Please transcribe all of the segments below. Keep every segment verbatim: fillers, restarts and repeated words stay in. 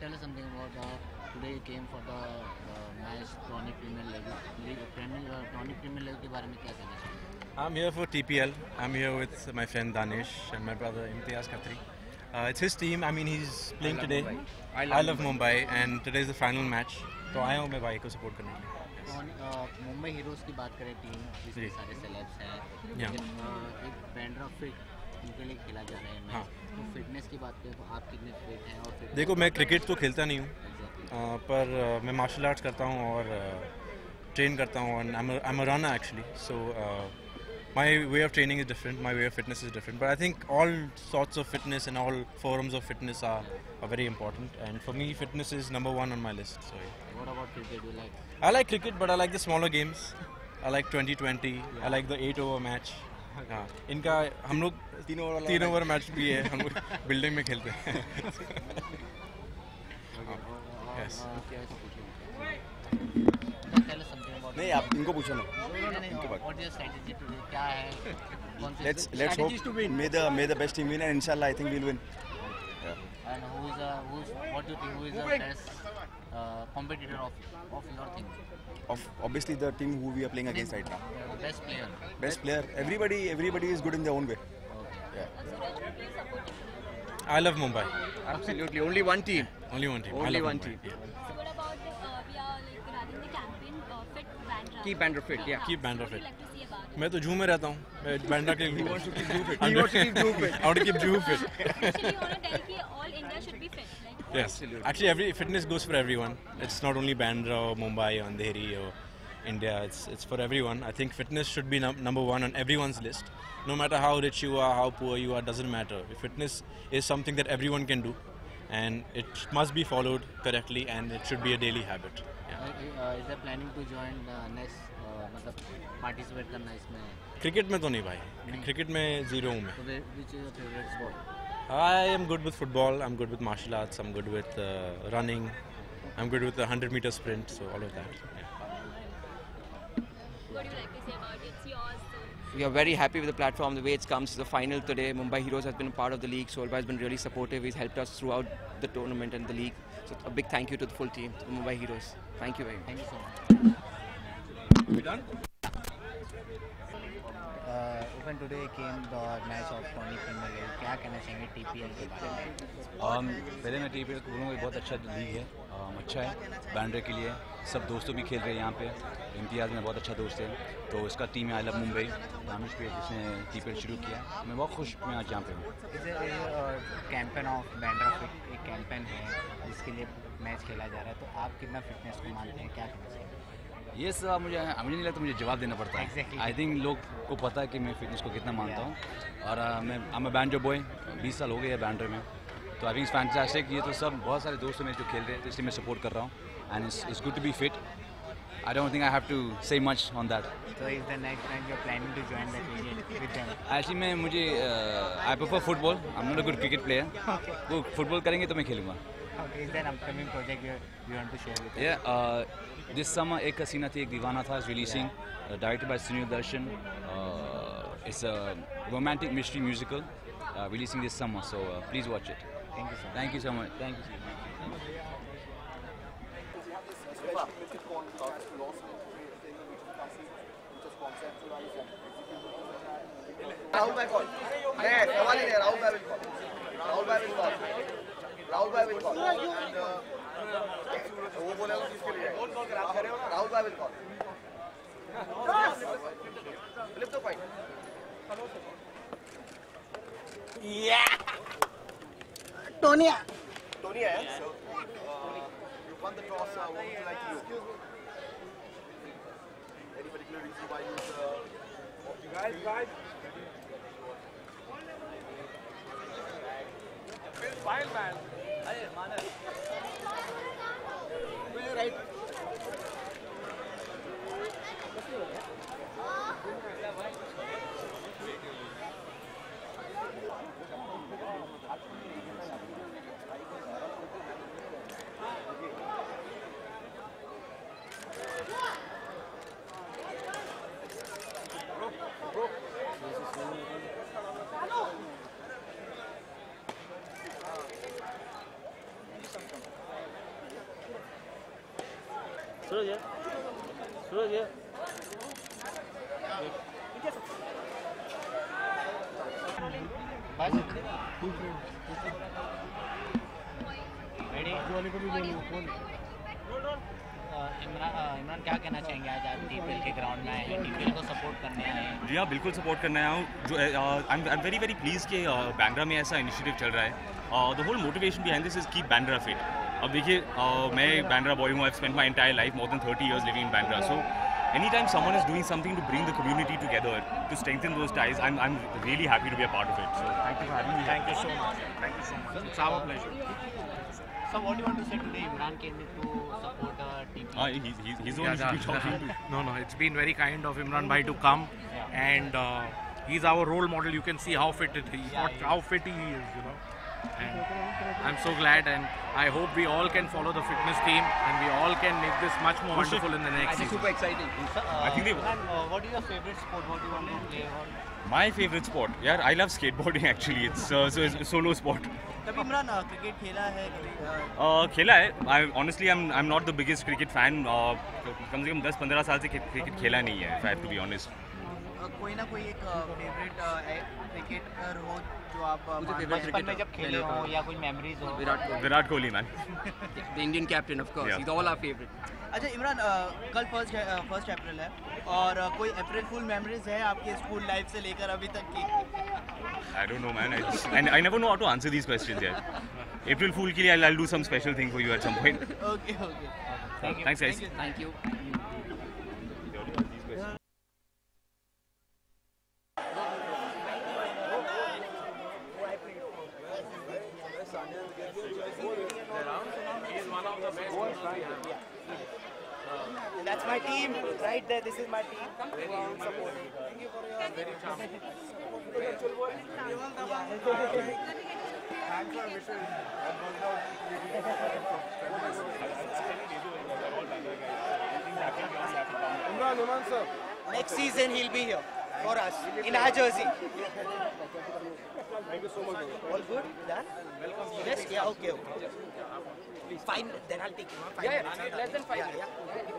Tell us something about the, today you came for the uh, nice Tony Premier League. Uh, Tony Premier League ke bare mein kya kehna chahiye? I'm here for T P L. I'm here with my friend Danish and my brother Imtiyaz Khatri. Uh, it's his team. I mean, he's playing I today. Mumbai. I love, I love Mumbai. Mumbai, and today is the final match. So I am Mumbai ko support karne ke liye. Uh, Mumbai Heroes ki baat kare team, jisme sare celebs hain. Yeah. Ek brand of fit. उनके लिए खेला जा रहा है match. हाँ। तो fitness की बात करें तो आप कितने फिट हैं? और देखो, मैं क्रिकेट तो खेलता नहीं हूँ, पर मैं मार्शल आर्ट्स करता हूँ और ट्रेन करता हूँ, and I am a runner actually, so my way of training is different, my way of fitness is different, but I think all sorts of fitness and all forms of fitness are very important, and for me fitness is number one on my list. What about cricket, do you like? I like cricket, but I like the smaller games, I like twenty twenty, I like the eight over match. हाँ, इनका हम लोग तीन over तीन over match भी है, हम building में खेलते हैं। नहीं, आप इनको पूछो ना। Let's let's hope may the may the best team win, and Inshallah I think we'll win. And who's who's what do you think, who is the best competitor of of your team? Of obviously the team who we are playing against right now. Best player. Best player. Everybody, everybody is good in their own way. Okay. Yeah. I love Mumbai. Absolutely. Only one team. Only one team. Only one team. Yeah. So what about the, uh, we are like running the campaign uh, fit Bandra. Keep Bandra fit. Yeah. Keep Bandra fit. मैं तो जू में रहता हूँ, मैं Bandra के group में। I want to keep group fit. I want to keep group fit. Actually, you want to tell that all India should be fit, right? Yes. Absolutely. Actually, every fitness goes for everyone. It's not only Bandra or Mumbai or Andheri or India, it's it's for everyone. I think fitness should be num number one on everyone's list. No matter how rich you are, how poor you are, doesn't matter. Fitness is something that everyone can do, and it must be followed correctly, and it should be a daily habit. Yeah. Uh, uh, is there planning to join the next, मतलब participate करना इसमें? Cricket में तो नहीं भाई. Cricket में zero हूँ मैं. So which is your favorite sport? I am good with football. I'm good with martial arts. I'm good with uh, running. I'm good with the hundred meter sprint. So all of that. Yeah. What do you like to say about it? It's yours. So. We are very happy with the platform, the way it comes to the final today. Mumbai Heroes has been a part of the league. Solbhai has been really supportive. He's helped us throughout the tournament and the league. So a big thank you to the full team, to Mumbai Heroes. Thank you very much. Thank you so much. We done? Uh, even today came the match of Tony Premier League. क्या कहना चाहेंगे T P L के बारे में? पहले मैं T P L को बोलूँगा, बहुत अच्छा लीग है, अच्छा है बैंड्रा के लिए, सब दोस्तों भी खेल रहे हैं यहाँ पे। इम्तियाज़ में बहुत अच्छा दोस्त है, तो इसका टीम है आई लव मुंबई, दानिश पे जिसने T P L शुरू किया। मैं बहुत खुश मैं आज यहाँ पे हूँ। कैंपेन ऑफ बैंड्रा फिट एक कैंपेन है जिसके लिए मैच खेला जा रहा है, तो आप कितना फिटनेस को मानते हैं, क्या कहना चाहेंगे? ये सब मुझे मुझे नहीं लगता, मुझे जवाब देना पड़ता है। आई थिंक लोग को पता है कि मैं फिटनेस को कितना मानता हूँ, और मैं I am a Bandra boy, बीस साल हो गए हैं बैंड्रा में, तो आई थिंक इट्स फैंटास्टिक। ये तो सब बहुत सारे दोस्त मेरे जो खेल रहे हैं, तो इसलिए मैं सपोर्ट कर रहा हूँ, and it's good to be fit. I don't think I have to say much on that. So is the next time you're planning to join the team with them? Actually, मैं मुझे I prefer football. I'm not a good cricket player. वो football करेंगे तो मैं खेलूँगा। Is there an upcoming project you you want to share with us? Yeah, uh, this summer Ek Kasina Teh Ek Diwanatha is releasing, uh, directed by Sunil Darshan. Uh, it's a romantic mystery musical, uh, releasing this summer. So uh, please watch it. Thank you so much. Thank you so much. Thank you. Rahul bhai call. Hey, सवाल ही नहीं, Rahul bhai will call. Rahul bhai will call. Rahul bhai will call. वो बोला वो किसके लिए? Rahul bhai will call. Flip the coin. Yeah. Tonya. Tonya है. So you won the toss. What would you like to do? Any particular reason why you? You guys, guys. Wild man. Hey, Manas. Will you right? Suraj, yeah. Suraj, yeah. Ready? Imran, क्या कहना चाहेंगे आज आप TPL के ground में आए, TPL को support करने आए हैं? जी हाँ, बिल्कुल सपोर्ट करने आया हूँ। जो I am very very pleased कि बांद्रा में ऐसा इनिशिएटिव चल रहा है। The whole motivation behind this is keep Bandra fit. अब देखिए, मैं बांद्रा बॉय हूँ। I have spent my entire life, more than thirty years living in Bandra. So any time someone is doing something to bring the community together, to strengthen those ties, I am really happy to be a part of it. So thank you for having me. Thank you so much. Thank you so much. It's our pleasure. So what do you want to say today, Imran came to support uh, T P L? Ah, he's he's he's yeah, only yeah, talking. Yeah. No, no, it's been very kind of Imran bhai to come, yeah. and uh, he's our role model. You can see how fit it is, yeah, what yeah. how fit he is, you know. And I'm so glad, and I hope we all can follow the fitness team, and we all can make this much more Push wonderful it. in the next. I think super exciting. Uh, I think. Imran, uh, what is your favorite sport? What do you want to play? My favorite sport, yeah, I love skateboarding actually. It's uh, so it's a solo sport. कभी Imran cricket खेला है? खेला है। I honestly I'm I'm not the biggest cricket fan. कम से कम दस पंद्रह साल से क्रिकेट खेला नहीं है, if I have to be honest. कोई ना कोई एक फेवरेट क्रिकेटर हो जो आप बचपन में जब खेले हो, या कोई मेमोरीज हो? Virat Kohli. Virat Kohli man, the Indian captain of course. He's all our favorite. अच्छा इमरान, कल फर्स्ट फर्स्ट अप्रैल है, और कोई अप्रैल फुल मेमोरीज है आपके स्कूल लाइफ से लेकर अभी तक की? I don't know, man. I just, and I never know how to answer these questions yet. April Fool ke liye I'll, I'll do some special thing for you at some point. Okay, okay. Thank you. Thanks, guys. Thank you. That's my team right there. This is my team. Thank you for your very charming. Next season he'll be here for us in our jersey. Thank you so much. All good? Done? Welcome. Yes? Yeah, okay. Fine, then I'll take him. Fine. Yeah, yeah. Less than five. Yeah, yeah. Thank you.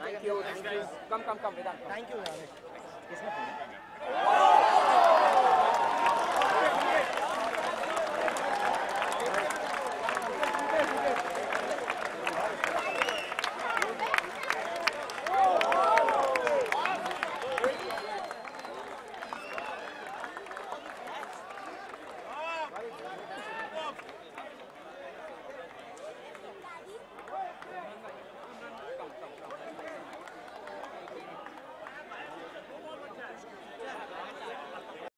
Thank you. Come, come, come. Vedant. Thank you. Yes, ma'am.